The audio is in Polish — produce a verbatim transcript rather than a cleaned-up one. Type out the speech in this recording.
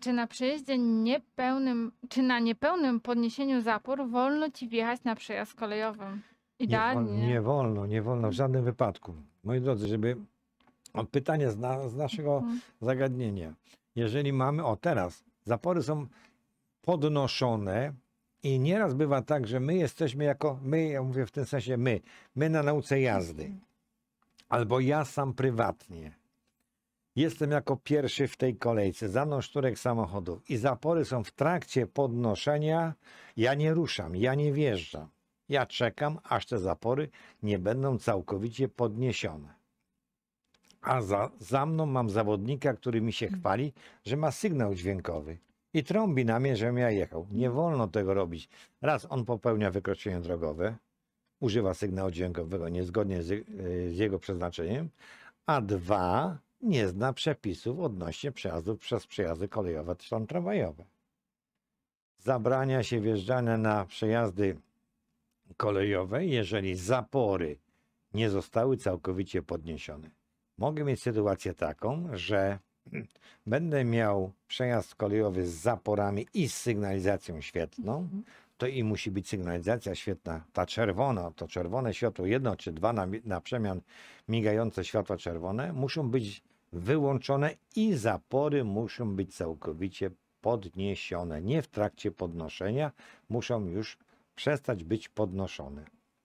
czy na przejeździe niepełnym, czy na niepełnym podniesieniu zapór wolno ci wjechać na przejazd kolejowym? Idealnie. Nie, wol, nie wolno, nie wolno w żadnym wypadku. Moi drodzy, żeby od pytania z, na, z naszego mhm. zagadnienia. Jeżeli mamy, o teraz, zapory są podnoszone i nieraz bywa tak, że my jesteśmy jako, my, ja mówię w tym sensie my, my na nauce jazdy, albo ja sam prywatnie. Jestem jako pierwszy w tej kolejce, za mną szturek samochodów i zapory są w trakcie podnoszenia, ja nie ruszam, ja nie wjeżdżam. Ja czekam, aż te zapory nie będą całkowicie podniesione. A za, za mną mam zawodnika, który mi się chwali, że ma sygnał dźwiękowy i trąbi na mnie, żebym ja jechał. Nie wolno tego robić. Raz, on popełnia wykroczenie drogowe, używa sygnału dźwiękowego niezgodnie z, z jego przeznaczeniem, a dwa, nie zna przepisów odnośnie przejazdów przez przejazdy kolejowe czy tam tramwajowe. Zabrania się wjeżdżania na przejazdy kolejowe, jeżeli zapory nie zostały całkowicie podniesione. Mogę mieć sytuację taką, że będę miał przejazd kolejowy z zaporami i z sygnalizacją świetlną, to i musi być sygnalizacja świetlna, ta czerwona, to czerwone światło, jedno czy dwa na, na przemian migające światła czerwone, muszą być wyłączone i zapory muszą być całkowicie podniesione. Nie w trakcie podnoszenia, muszą już przestać być podnoszone.